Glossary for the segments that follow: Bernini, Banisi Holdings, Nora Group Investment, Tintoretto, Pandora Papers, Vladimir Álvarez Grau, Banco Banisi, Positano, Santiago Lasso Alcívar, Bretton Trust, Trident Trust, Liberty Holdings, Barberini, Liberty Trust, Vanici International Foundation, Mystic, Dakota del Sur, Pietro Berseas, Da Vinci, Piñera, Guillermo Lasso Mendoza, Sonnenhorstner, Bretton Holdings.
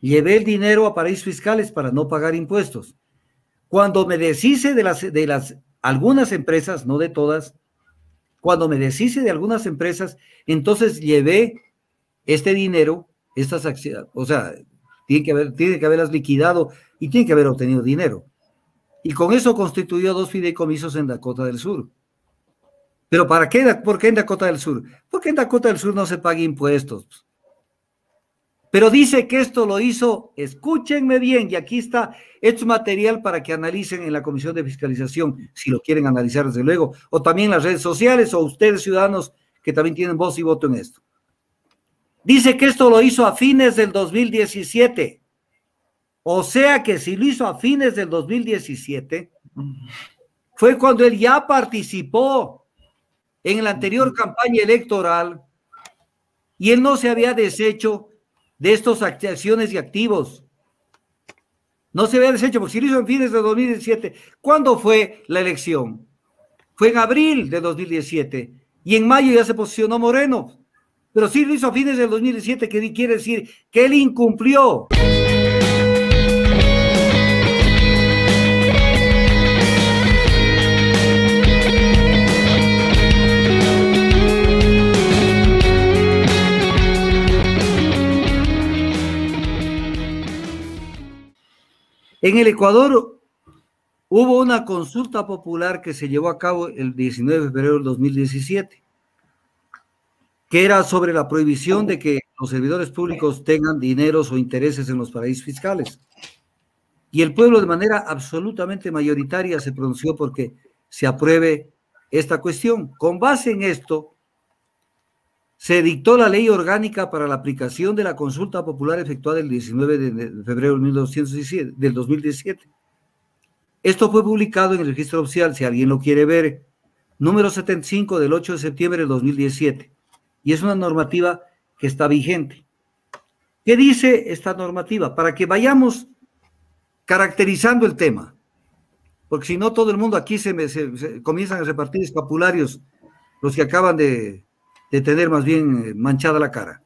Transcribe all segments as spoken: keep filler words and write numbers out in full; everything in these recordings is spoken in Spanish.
Llevé el dinero a paraísos fiscales para no pagar impuestos. Cuando me deshice de las, de las algunas empresas, no de todas, cuando me deshice de algunas empresas, entonces llevé este dinero, estas acciones, o sea, tiene que haber, tiene que haberlas liquidado y tiene que haber obtenido dinero. Y con eso constituyó dos fideicomisos en Dakota del Sur. ¿Pero para qué? ¿Por qué en Dakota del Sur? Porque en Dakota del Sur no se paga impuestos. Pero dice que esto lo hizo, escúchenme bien, y aquí está, es material para que analicen en la Comisión de Fiscalización, si lo quieren analizar desde luego, o también en las redes sociales, o ustedes ciudadanos que también tienen voz y voto en esto. Dice que esto lo hizo a fines del dos mil diecisiete. O sea que si lo hizo a fines del dos mil diecisiete, fue cuando él ya participó en la anterior campaña electoral y él no se había deshecho de estas acciones y activos. No se había deshecho, porque si lo hizo en fines de dos mil diecisiete, ¿cuándo fue la elección? Fue en abril de dos mil diecisiete, y en mayo ya se posicionó Moreno, pero sí lo hizo a fines del dos mil diecisiete, que quiere decir que él incumplió. En el Ecuador hubo una consulta popular que se llevó a cabo el diecinueve de febrero del dos mil diecisiete, que era sobre la prohibición de que los servidores públicos tengan dineros o intereses en los paraísos fiscales. Y el pueblo de manera absolutamente mayoritaria se pronunció porque se apruebe esta cuestión. Con base en esto, se dictó la ley orgánica para la aplicación de la consulta popular efectuada el diecinueve de febrero del dos mil diecisiete. Esto fue publicado en el registro oficial, si alguien lo quiere ver, número setenta y cinco del ocho de septiembre del dos mil diecisiete. Y es una normativa que está vigente. ¿Qué dice esta normativa? Para que vayamos caracterizando el tema. Porque si no, todo el mundo aquí se, me, se, se comienzan a repartir escapularios, los que acaban de... de tener más bien manchada la cara.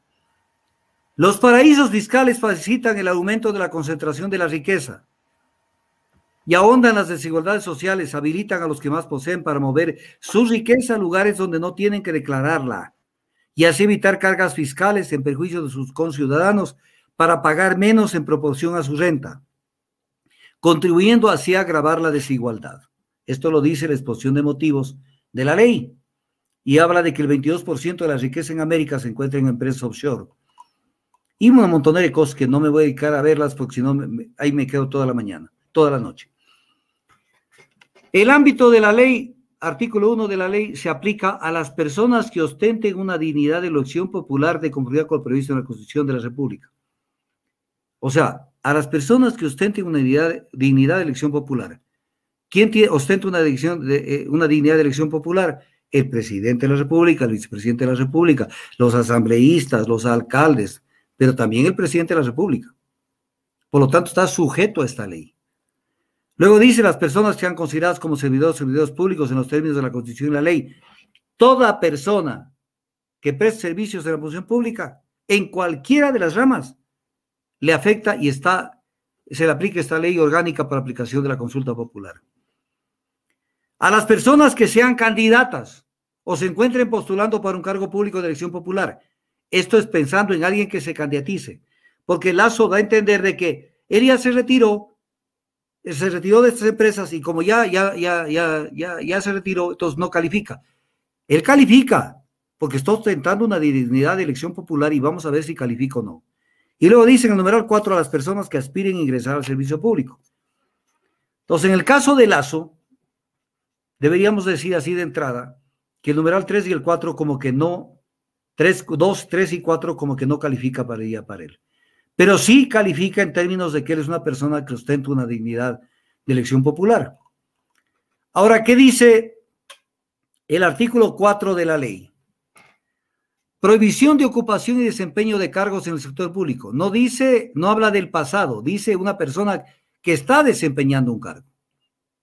Los paraísos fiscales facilitan el aumento de la concentración de la riqueza y ahondan las desigualdades sociales, habilitan a los que más poseen para mover su riqueza a lugares donde no tienen que declararla y así evitar cargas fiscales en perjuicio de sus conciudadanos para pagar menos en proporción a su renta, contribuyendo así a agravar la desigualdad. Esto lo dice la exposición de motivos de la ley. Y habla de que el veintidós por ciento de la riqueza en América se encuentra en empresas offshore. Y una montonera de cosas que no me voy a dedicar a verlas porque si no, ahí me quedo toda la mañana, toda la noche. El ámbito de la ley, artículo uno de la ley, se aplica a las personas que ostenten una dignidad de elección popular de conformidad con lo previsto en la Constitución de la República. O sea, a las personas que ostenten una dignidad, dignidad de elección popular. ¿Quién tiene, ostenta una, de, eh, una dignidad de elección popular? El presidente de la República, el vicepresidente de la República, los asambleístas, los alcaldes, pero también el presidente de la República. Por lo tanto, está sujeto a esta ley. Luego dice, las personas que sean consideradas como servidores o servidores públicos en los términos de la Constitución y la ley, toda persona que preste servicios en la función pública, en cualquiera de las ramas, le afecta y está, se le aplica esta ley orgánica para aplicación de la consulta popular. A las personas que sean candidatas o se encuentren postulando para un cargo público de elección popular. Esto es pensando en alguien que se candidatice, porque Lasso da a entender de que él ya se retiró, se retiró de estas empresas y como ya, ya, ya, ya, ya, ya se retiró, entonces no califica. Él califica, porque está ostentando una dignidad de elección popular y vamos a ver si califica o no. Y luego dicen en el numeral cuatro a las personas que aspiren a ingresar al servicio público. Entonces, en el caso de Lasso, deberíamos decir así de entrada, que el numeral tres y el cuatro como que no, tres, dos, tres y cuatro como que no califica para ella, para él. Pero sí califica en términos de que él es una persona que ostenta una dignidad de elección popular. Ahora, ¿qué dice el artículo cuatro de la ley? Prohibición de ocupación y desempeño de cargos en el sector público. No dice, no habla del pasado, dice una persona que está desempeñando un cargo.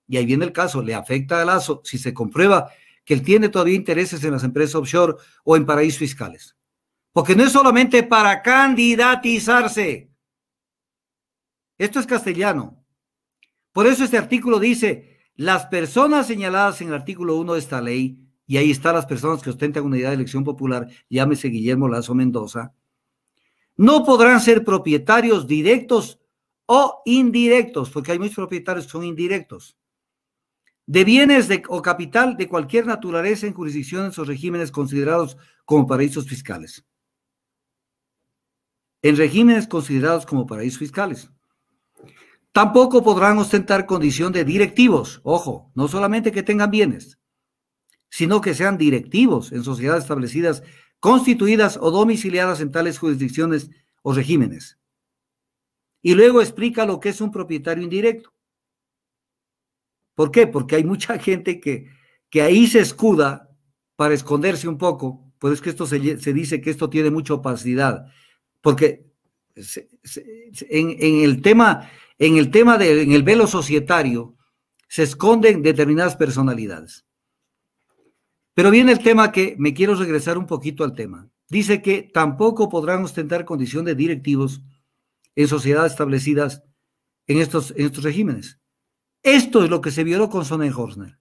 Y ahí viene el caso, le afecta a Lasso si se comprueba que él tiene todavía intereses en las empresas offshore o en paraísos fiscales. Porque no es solamente para candidatizarse, Esto es castellano. Por eso este artículo dice, las personas señaladas en el artículo uno de esta ley, y ahí están las personas que ostentan una unidad de elección popular, llámese Guillermo Lasso Mendoza, no podrán ser propietarios directos o indirectos, porque hay muchos propietarios que son indirectos, de bienes de, o capital de cualquier naturaleza en jurisdicciones o regímenes considerados como paraísos fiscales. En regímenes considerados como paraísos fiscales. Tampoco podrán ostentar condición de directivos, ojo, no solamente que tengan bienes, sino que sean directivos en sociedades establecidas, constituidas o domiciliadas en tales jurisdicciones o regímenes. Y luego explica lo que es un propietario indirecto. ¿Por qué? Porque hay mucha gente que, que ahí se escuda para esconderse un poco, pues es que esto se, se dice que esto tiene mucha opacidad, porque se, se, en, en el tema, en el tema de, en el velo societario se esconden determinadas personalidades. Pero viene el tema que me quiero regresar un poquito al tema. Dice que tampoco podrán ostentar condición de directivos en sociedades establecidas en estos, en estos regímenes. Esto es lo que se violó con Sonnenhorstner.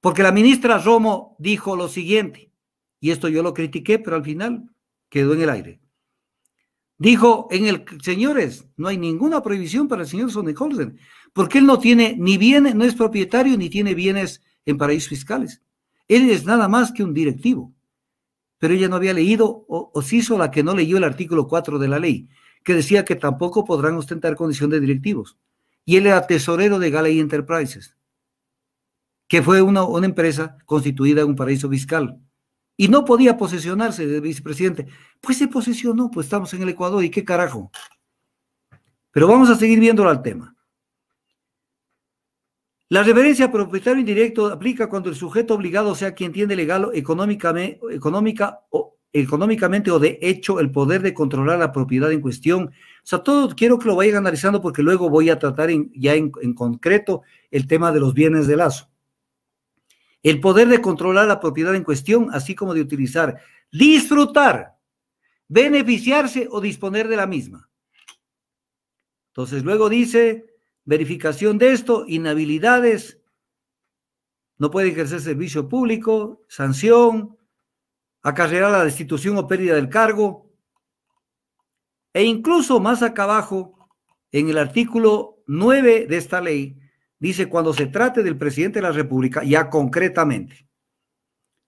Porque la ministra Romo dijo lo siguiente, y esto yo lo critiqué, pero al final quedó en el aire. Dijo, en el, señores, no hay ninguna prohibición para el señor Sonnenhorstner, porque él no tiene ni bienes, no es propietario ni tiene bienes en paraísos fiscales. Él es nada más que un directivo. Pero ella no había leído, o, o se hizo la que no leyó el artículo cuatro de la ley, que decía que tampoco podrán ostentar condición de directivos. Y él era tesorero de Galley Enterprises, que fue una, una empresa constituida en un paraíso fiscal. Y no podía posesionarse de vicepresidente. Pues se posesionó, pues estamos en el Ecuador, ¿y qué carajo? Pero vamos a seguir viéndolo al tema. La referencia a propietario indirecto aplica cuando el sujeto obligado sea quien tiene legal o económicamente, económica, o, económicamente o de hecho el poder de controlar la propiedad en cuestión. O sea, todo quiero que lo vayan analizando porque luego voy a tratar en, ya en, en concreto el tema de los bienes de Lasso. El poder de controlar la propiedad en cuestión, así como de utilizar, disfrutar, beneficiarse o disponer de la misma. Entonces luego dice... verificación de esto, inhabilidades, no puede ejercer servicio público, sanción, acarrear la destitución o pérdida del cargo, e incluso más acá abajo, en el artículo nueve de esta ley, dice cuando se trate del presidente de la República, ya concretamente,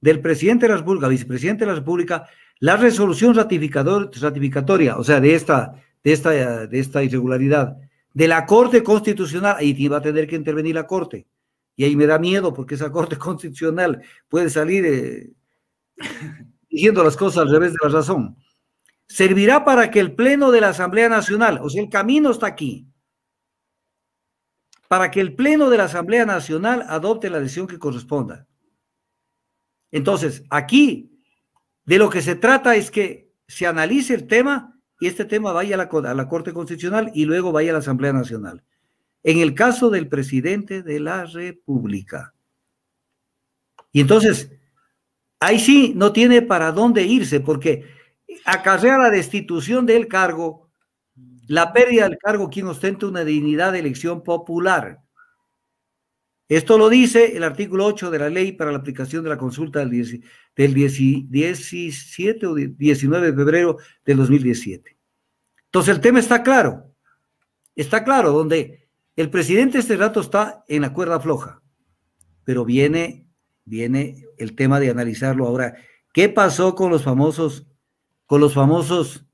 del presidente de la República, vicepresidente de la República, la resolución ratificador, ratificatoria, o sea, de esta, de esta, de esta irregularidad, de la Corte Constitucional, ahí va a tener que intervenir la Corte, y ahí me da miedo porque esa Corte Constitucional puede salir eh, diciendo las cosas al revés de la razón. Servirá para que el Pleno de la Asamblea Nacional, o sea, el camino está aquí, para que el Pleno de la Asamblea Nacional adopte la decisión que corresponda. Entonces, aquí de lo que se trata es que se analice el tema y este tema vaya a la, a la Corte Constitucional y luego vaya a la Asamblea Nacional. En el caso del presidente de la República. Y entonces, ahí sí no tiene para dónde irse, porque acarrea la destitución del cargo, la pérdida del cargo quien ostente una dignidad de elección popular. Esto lo dice el artículo ocho de la ley para la aplicación de la consulta del, diez, del diez, diecisiete o diecinueve de febrero del dos mil diecisiete. Entonces el tema está claro, está claro, donde el presidente este rato está en la cuerda floja, pero viene, viene el tema de analizarlo ahora. ¿Qué pasó con los famosos, con los famosos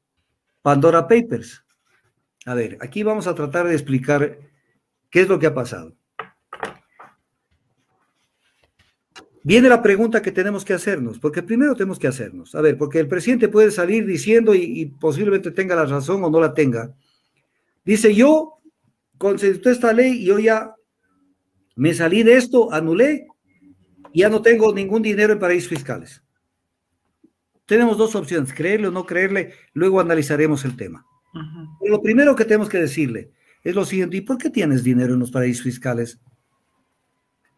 Pandora Papers? A ver, aquí vamos a tratar de explicar qué es lo que ha pasado. Viene la pregunta que tenemos que hacernos, porque primero tenemos que hacernos, a ver, porque el presidente puede salir diciendo y, y posiblemente tenga la razón o no la tenga. Dice, yo constituí esta ley y yo ya me salí de esto, anulé, y ya no tengo ningún dinero en paraísos fiscales. Tenemos dos opciones, creerle o no creerle, luego analizaremos el tema. Ajá. Pero lo primero que tenemos que decirle es lo siguiente, ¿y por qué tienes dinero en los paraísos fiscales?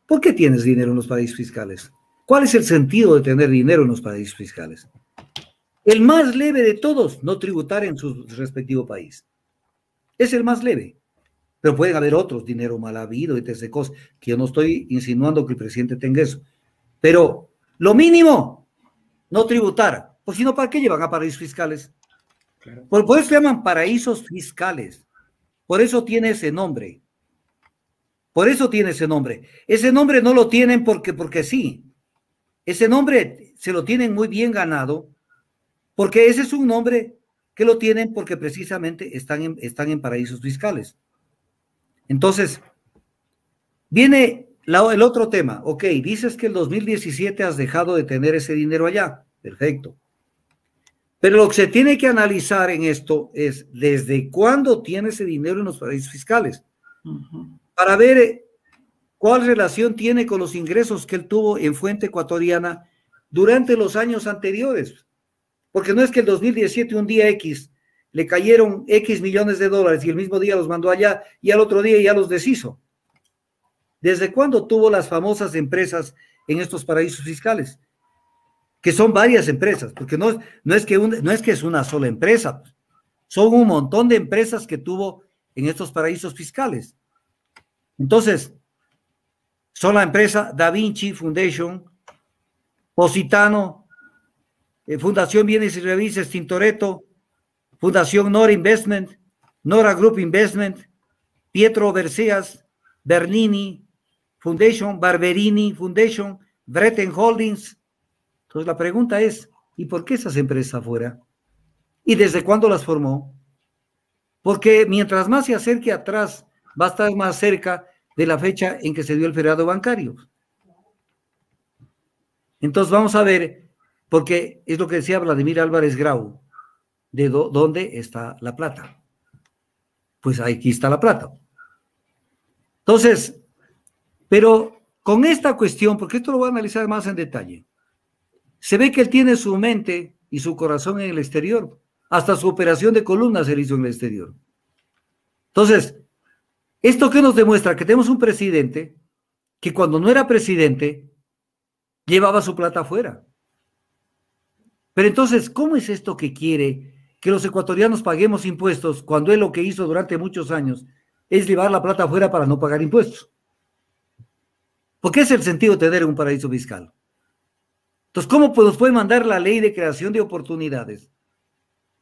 ¿Por qué tienes dinero en los paraísos fiscales? ¿Cuál es el sentido de tener dinero en los paraísos fiscales? El más leve de todos, no tributar en su respectivo país. Es el más leve. Pero pueden haber otros, dinero mal habido, etcétera, cosas, que yo no estoy insinuando que el presidente tenga eso. Pero lo mínimo, no tributar. Pues si no, ¿para qué llevan a paraísos fiscales? Claro. Por, por eso se llaman paraísos fiscales. Por eso tiene ese nombre. Por eso tiene ese nombre. Ese nombre no lo tienen porque, porque sí. Ese nombre se lo tienen muy bien ganado, porque ese es un nombre que lo tienen porque precisamente están en, están en paraísos fiscales. Entonces, viene la, el otro tema. Ok, dices que el dos mil diecisiete has dejado de tener ese dinero allá. Perfecto. Pero lo que se tiene que analizar en esto es desde cuándo tiene ese dinero en los paraísos fiscales. Uh-huh. Para ver cuál relación tiene con los ingresos que él tuvo en fuente ecuatoriana durante los años anteriores. Porque no es que el dos mil diecisiete, un día X, le cayeron X millones de dólares y el mismo día los mandó allá y al otro día ya los deshizo. ¿Desde cuándo tuvo las famosas empresas en estos paraísos fiscales? Que son varias empresas, porque no, no, es que un, no es que es una sola empresa, son un montón de empresas que tuvo en estos paraísos fiscales. Entonces, son la empresa Da Vinci Foundation, Positano, eh, Fundación Bienes y Raíces, Tintoretto, Fundación Nora Investment, Nora Group Investment, Pietro Berseas, Bernini Foundation, Barberini Foundation, Bretton Holdings. Entonces la pregunta es, ¿y por qué esas empresas afuera? ¿Y desde cuándo las formó? Porque mientras más se acerque atrás, va a estar más cerca de la fecha en que se dio el feriado bancario. Entonces vamos a ver, porque es lo que decía Vladimir Álvarez Grau, ¿de dónde está la plata? Pues aquí está la plata. Entonces, pero con esta cuestión, porque esto lo voy a analizar más en detalle, se ve que él tiene su mente y su corazón en el exterior. Hasta su operación de columna se hizo en el exterior. Entonces, ¿esto qué nos demuestra? Que tenemos un presidente que cuando no era presidente, llevaba su plata afuera. Pero entonces, ¿cómo es esto que quiere que los ecuatorianos paguemos impuestos cuando él lo que hizo durante muchos años es llevar la plata afuera para no pagar impuestos? Porque es el sentido de tener un paraíso fiscal. Entonces, ¿cómo nos puede mandar la ley de creación de oportunidades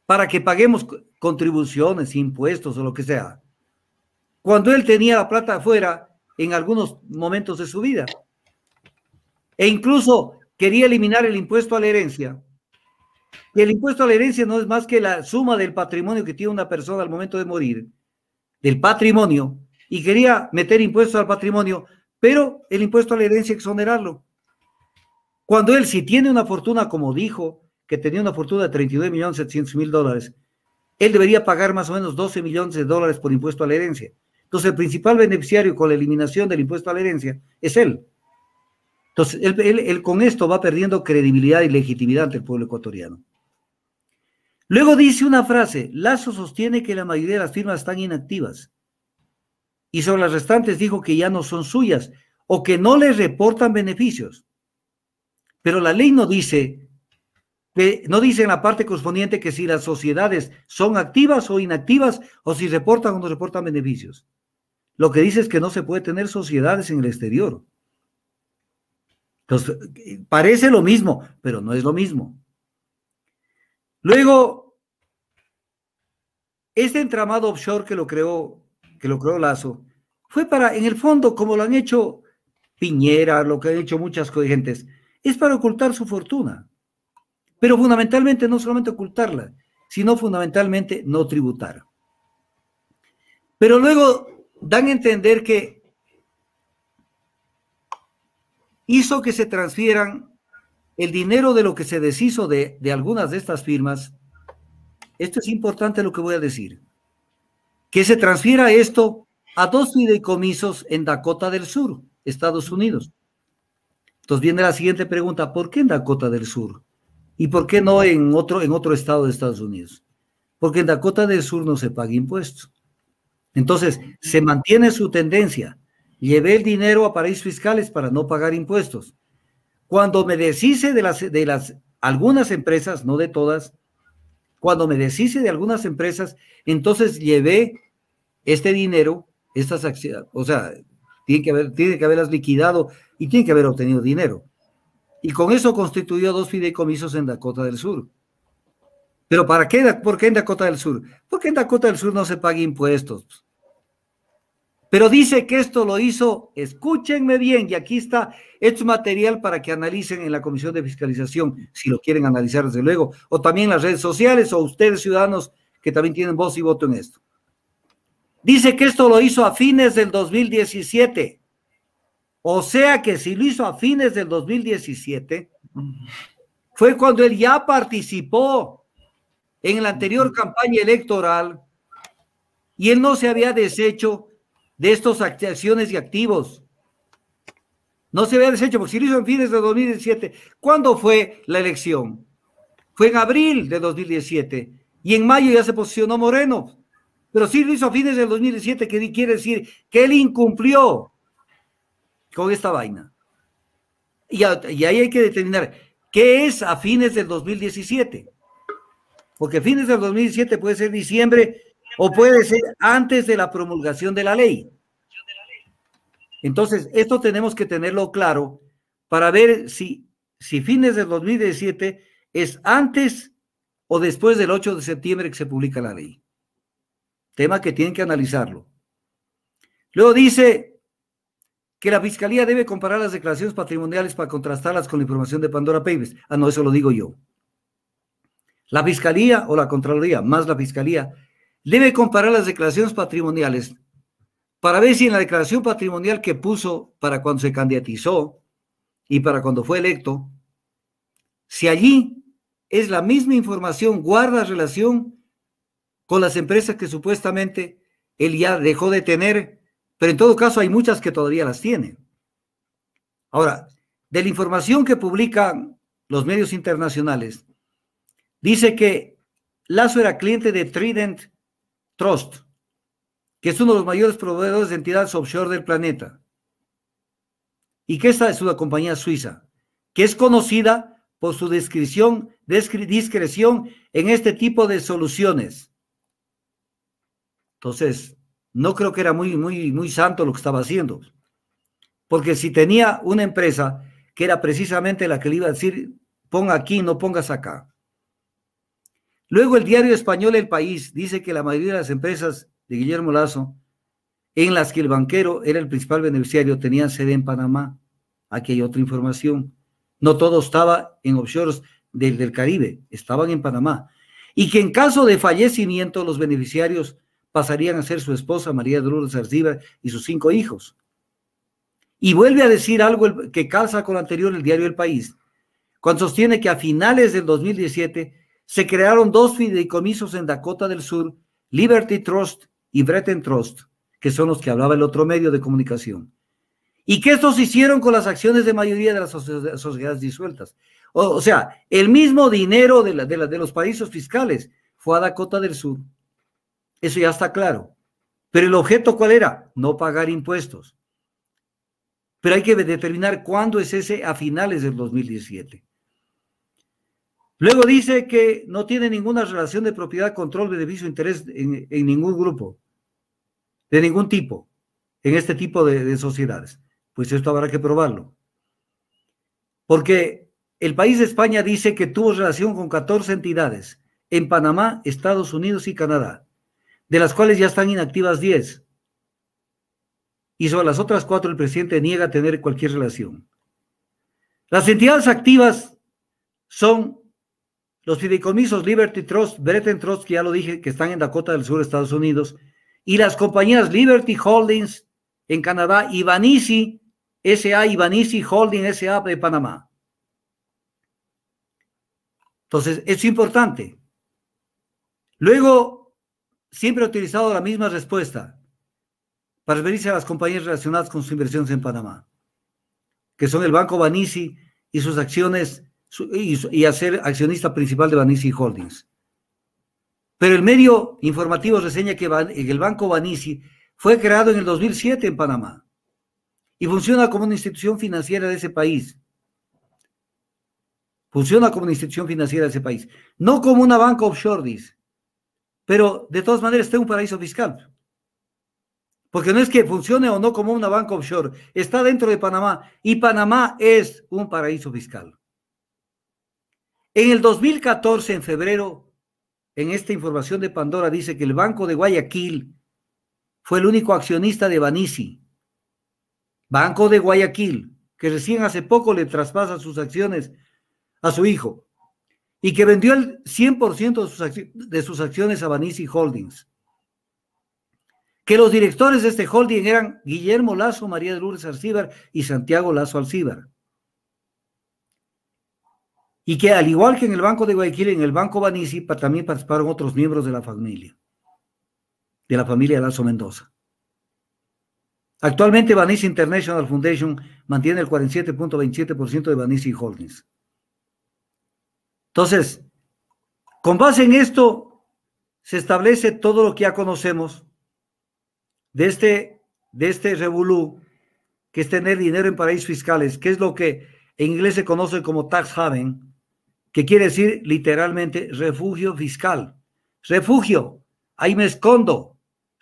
para que paguemos contribuciones, impuestos o lo que sea, cuando él tenía la plata afuera en algunos momentos de su vida? E incluso quería eliminar el impuesto a la herencia. Y el impuesto a la herencia no es más que la suma del patrimonio que tiene una persona al momento de morir, del patrimonio, y quería meter impuestos al patrimonio, pero el impuesto a la herencia exonerarlo. Cuando él sí tiene una fortuna, como dijo, que tenía una fortuna de treinta y nueve millones setecientos mil dólares, él debería pagar más o menos doce millones de dólares por impuesto a la herencia. Entonces el principal beneficiario con la eliminación del impuesto a la herencia es él. Entonces él, él, él con esto va perdiendo credibilidad y legitimidad ante el pueblo ecuatoriano. Luego dice una frase: Lasso sostiene que la mayoría de las firmas están inactivas y sobre las restantes dijo que ya no son suyas o que no les reportan beneficios. Pero la ley no dice, que, no dice en la parte correspondiente que si las sociedades son activas o inactivas o si reportan o no reportan beneficios. Lo que dice es que no se puede tener sociedades en el exterior. Entonces, parece lo mismo, pero no es lo mismo. Luego, este entramado offshore que lo creó, que lo creó Lasso, fue para, en el fondo, como lo han hecho Piñera, lo que han hecho muchas gentes, es para ocultar su fortuna. Pero fundamentalmente, no solamente ocultarla, sino fundamentalmente no tributar. Pero luego dan a entender que hizo que se transfieran el dinero de lo que se deshizo de, de algunas de estas firmas. Esto es importante lo que voy a decir, que se transfiera esto a dos fideicomisos en Dakota del Sur, Estados Unidos. Entonces viene la siguiente pregunta: ¿por qué en Dakota del Sur? ¿Y por qué no en otro, en otro estado de Estados Unidos? Porque en Dakota del Sur no se paga impuestos. Entonces se mantiene su tendencia: llevé el dinero a paraísos fiscales para no pagar impuestos. Cuando me deshice de las, de las, algunas empresas, no de todas, cuando me deshice de algunas empresas, entonces llevé este dinero, estas acciones, o sea, tiene que haber, tiene que haberlas liquidado y tiene que haber obtenido dinero. Y con eso constituyó dos fideicomisos en Dakota del Sur. ¿Pero para qué? ¿Por qué en Dakota del Sur? Porque en Dakota del Sur no se paga impuestos. Pero dice que esto lo hizo, escúchenme bien, y aquí está, es material para que analicen en la Comisión de Fiscalización, si lo quieren analizar desde luego, o también en las redes sociales, o ustedes ciudadanos que también tienen voz y voto en esto. Dice que esto lo hizo a fines del dos mil diecisiete. O sea que si lo hizo a fines del dos mil diecisiete, fue cuando él ya participó en la anterior campaña electoral y él no se había deshecho de estas acciones y activos. No se había deshecho, porque si lo hizo en fines de dos mil diecisiete, ¿cuándo fue la elección? Fue en abril de dos mil diecisiete, y en mayo ya se posicionó Moreno, pero sí lo hizo a fines del dos mil diecisiete, que quiere decir que él incumplió con esta vaina. Y, a, y ahí hay que determinar qué es a fines del dos mil diecisiete, porque fines del dos mil diecisiete puede ser diciembre, o puede ser antes de la promulgación de la ley. Entonces, esto tenemos que tenerlo claro para ver si, si fines del dos mil diecisiete es antes o después del ocho de septiembre que se publica la ley. Tema que tienen que analizarlo. Luego dice que la Fiscalía debe comparar las declaraciones patrimoniales para contrastarlas con la información de Pandora Papers. Ah, no, eso lo digo yo. La Fiscalía o la Contraloría, más la Fiscalía, debe comparar las declaraciones patrimoniales para ver si en la declaración patrimonial que puso para cuando se candidatizó y para cuando fue electo, si allí es la misma información, guarda relación con las empresas que supuestamente él ya dejó de tener, pero en todo caso hay muchas que todavía las tiene. Ahora, de la información que publican los medios internacionales, dice que Lasso era cliente de Trident Trust, que es uno de los mayores proveedores de entidades offshore del planeta, y que esta es una compañía suiza, que es conocida por su discreción, discreción en este tipo de soluciones. Entonces, no creo que era muy, muy, muy santo lo que estaba haciendo, porque si tenía una empresa que era precisamente la que le iba a decir, ponga aquí, no pongas acá. Luego el diario español El País dice que la mayoría de las empresas de Guillermo Lasso, en las que el banquero era el principal beneficiario, tenían sede en Panamá. Aquí hay otra información. No todo estaba en offshores del, del Caribe, estaban en Panamá. Y que en caso de fallecimiento, los beneficiarios pasarían a ser su esposa, María de Lourdes Alcibar, y sus cinco hijos. Y vuelve a decir algo que calza con lo anterior el diario El País, cuando sostiene que a finales del dos mil diecisiete... se crearon dos fideicomisos en Dakota del Sur, Liberty Trust y Bretton Trust, que son los que hablaba el otro medio de comunicación. ¿Y qué estos hicieron con las acciones de mayoría de las sociedades disueltas? O, o sea, el mismo dinero de, la, de, la, de los paraísos fiscales fue a Dakota del Sur. Eso ya está claro. Pero el objeto, ¿cuál era? No pagar impuestos. Pero hay que determinar cuándo es ese a finales del dos mil diecisiete. Luego dice que no tiene ninguna relación de propiedad, control, beneficio, interés en, en ningún grupo, de ningún tipo, en este tipo de, de sociedades. Pues esto habrá que probarlo. Porque El País de España dice que tuvo relación con catorce entidades en Panamá, Estados Unidos y Canadá, de las cuales ya están inactivas diez. Y sobre las otras cuatro el presidente niega tener cualquier relación. Las entidades activas son los fideicomisos Liberty Trust, Bretton Trust, que ya lo dije, que están en Dakota del Sur, Estados Unidos, y las compañías Liberty Holdings en Canadá y Banisi S A y Banisi Holdings S A de Panamá. Entonces, es importante. Luego, siempre he utilizado la misma respuesta para referirse a las compañías relacionadas con sus inversiones en Panamá, que son el Banco Banisi y sus acciones y a ser accionista principal de Banisi Holdings. Pero el medio informativo reseña que el Banco Banisi fue creado en el dos mil siete en Panamá y funciona como una institución financiera de ese país. Funciona como una institución financiera de ese país. No como una banca offshore, dice. Pero de todas maneras, está en un paraíso fiscal. Porque no es que funcione o no como una banca offshore, está dentro de Panamá y Panamá es un paraíso fiscal. En el dos mil catorce, en febrero, en esta información de Pandora dice que el Banco de Guayaquil fue el único accionista de Banisi, Banco de Guayaquil, que recién hace poco le traspasa sus acciones a su hijo y que vendió el cien por ciento de sus acciones a Banisi Holdings. Que los directores de este holding eran Guillermo Lasso, María de Lourdes Alcibar y Santiago Lasso Alcívar. Y que al igual que en el Banco de Guayaquil, en el Banco Banisi también participaron otros miembros de la familia, de la familia Lasso Mendoza. Actualmente Vanici International Foundation mantiene el cuarenta y siete punto veintisiete por ciento de Banisi Holdings. Entonces, con base en esto, se establece todo lo que ya conocemos de este, de este revolú, que es tener dinero en paraísos fiscales, que es lo que en inglés se conoce como tax haven, que quiere decir literalmente refugio fiscal. Refugio, ahí me escondo,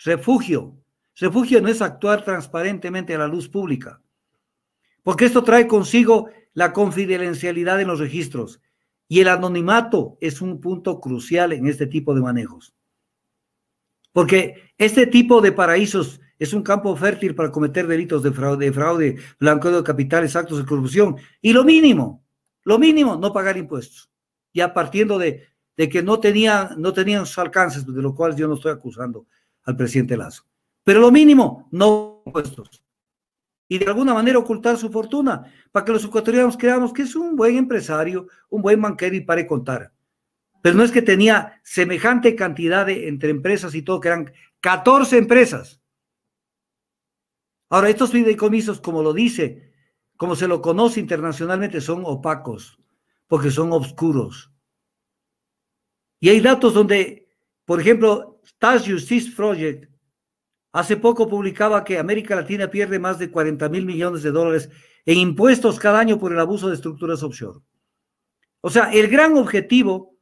refugio. Refugio no es actuar transparentemente a la luz pública, porque esto trae consigo la confidencialidad en los registros y el anonimato es un punto crucial en este tipo de manejos. Porque este tipo de paraísos es un campo fértil para cometer delitos de fraude, de fraude, blanqueo de capitales, actos de corrupción. Y lo mínimo, lo mínimo, no pagar impuestos. Ya partiendo de, de que no tenían, no tenían sus alcances, de lo cual yo no estoy acusando al presidente Lasso. Pero lo mínimo, no impuestos. Y de alguna manera ocultar su fortuna, para que los ecuatorianos creamos que es un buen empresario, un buen banquero y para contar. Pero no es que tenía semejante cantidad de entre empresas y todo, que eran catorce empresas. Ahora, estos fideicomisos, como lo dice, como se lo conoce internacionalmente, son opacos, porque son oscuros. Y hay datos donde, por ejemplo, Tax Justice Project, hace poco publicaba que América Latina pierde más de cuarenta mil millones de dólares en impuestos cada año por el abuso de estructuras offshore. O sea, el gran objetivo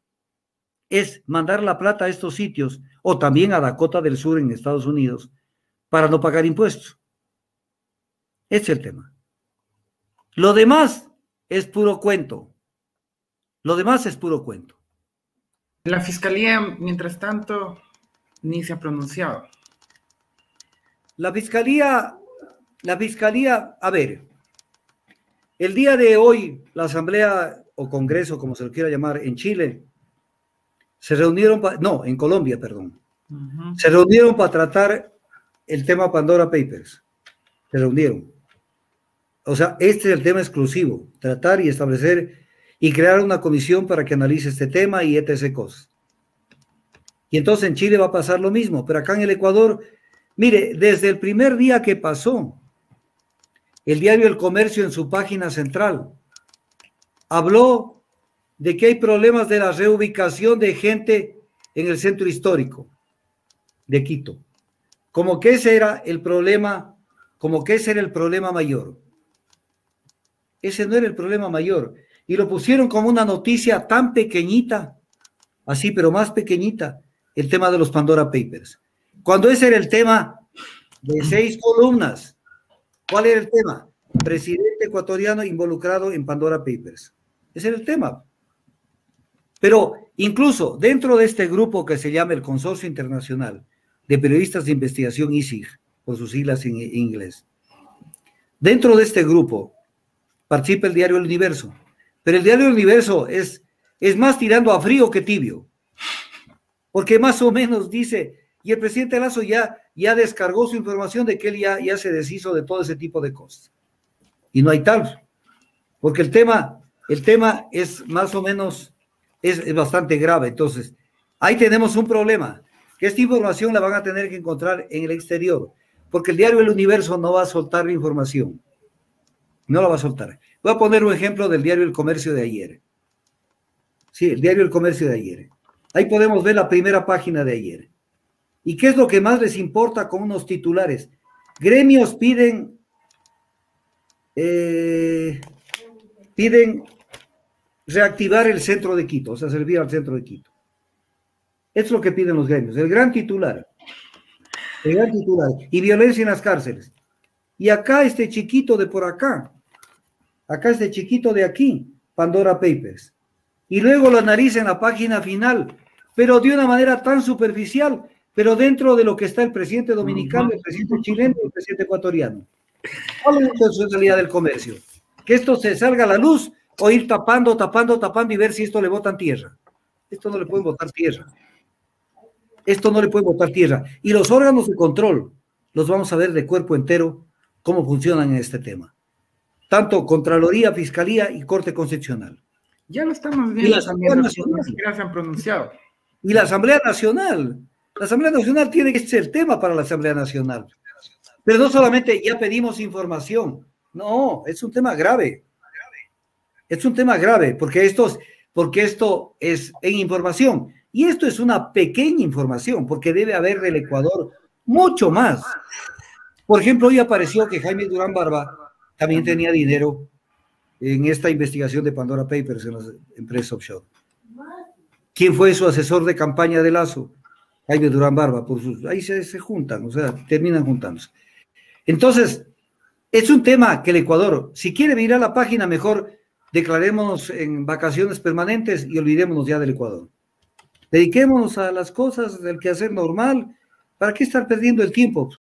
es mandar la plata a estos sitios o también a Dakota del Sur en Estados Unidos para no pagar impuestos. Este es el tema. Lo demás es puro cuento. Lo demás es puro cuento. La fiscalía, mientras tanto, ni se ha pronunciado. La fiscalía, la fiscalía, a ver, el día de hoy la asamblea o congreso, como se lo quiera llamar, en Chile, se reunieron, no, en Colombia, perdón. Uh-huh. Se reunieron para tratar el tema Pandora Papers. Se reunieron. O sea, este es el tema exclusivo, tratar y establecer y crear una comisión para que analice este tema y etcétera cosas. Y entonces en Chile va a pasar lo mismo, pero acá en el Ecuador, mire, desde el primer día que pasó, el diario El Comercio en su página central habló de que hay problemas de la reubicación de gente en el centro histórico de Quito. Como que ese era el problema, como que ese era el problema mayor. Ese no era el problema mayor. Y lo pusieron como una noticia tan pequeñita, así, pero más pequeñita, el tema de los Pandora Papers. Cuando ese era el tema de seis columnas, ¿cuál era el tema? Presidente ecuatoriano involucrado en Pandora Papers. Ese era el tema. Pero incluso dentro de este grupo que se llama el Consorcio Internacional de Periodistas de Investigación, I C I J, por sus siglas en inglés, dentro de este grupo participa el diario El Universo, pero el diario El Universo es, es más tirando a frío que tibio, porque más o menos dice, y el presidente Lasso ya, ya descargó su información de que él ya, ya se deshizo de todo ese tipo de cosas, y no hay tal, porque el tema, el tema es más o menos... Es, es bastante grave. Entonces, ahí tenemos un problema, que esta información la van a tener que encontrar en el exterior, porque el diario El Universo no va a soltar la información, no la va a soltar. Voy a poner un ejemplo del diario El Comercio de ayer. Sí, el diario El Comercio de ayer. Ahí podemos ver la primera página de ayer. ¿Y qué es lo que más les importa con unos titulares? Gremios piden, eh, piden... reactivar el centro de Quito, o sea, servir al centro de Quito. Es lo que piden los gremios. El gran titular. Legal titular. Y violencia en las cárceles. Y acá este chiquito de por acá. Acá este chiquito de aquí. Pandora Papers. Y luego lo analiza en la página final. Pero de una manera tan superficial. Pero dentro de lo que está el presidente dominicano, el presidente chileno y el presidente ecuatoriano. ¿Cuál es la responsabilidad del comercio? Que esto se salga a la luz o ir tapando, tapando, tapando y ver si esto le botan tierra. Esto no le pueden botar tierra. Esto no le puede botar tierra. Y los órganos de control los vamos a ver de cuerpo entero cómo funcionan en este tema. Tanto Contraloría, Fiscalía y Corte Constitucional. Ya lo estamos viendo. Y la Asamblea Nacional. Se han pronunciado. Y la Asamblea Nacional. La Asamblea Nacional tiene que ser tema para la Asamblea Nacional. Pero no solamente ya pedimos información. No, es un tema grave. Es un tema grave porque esto es, porque esto es en información. Y esto es una pequeña información, porque debe haber del Ecuador mucho más. Por ejemplo, hoy apareció que Jaime Durán Barba también tenía dinero en esta investigación de Pandora Papers en las empresas offshore. ¿Quién fue su asesor de campaña de Lasso? Jaime Durán Barba. Por sus, ahí se, se juntan, o sea, terminan juntándose. Entonces, es un tema que el Ecuador, si quiere mirar la página, mejor declarémonos en vacaciones permanentes y olvidémonos ya del Ecuador. Dediquémonos a las cosas del quehacer normal. ¿Para qué estar perdiendo el tiempo?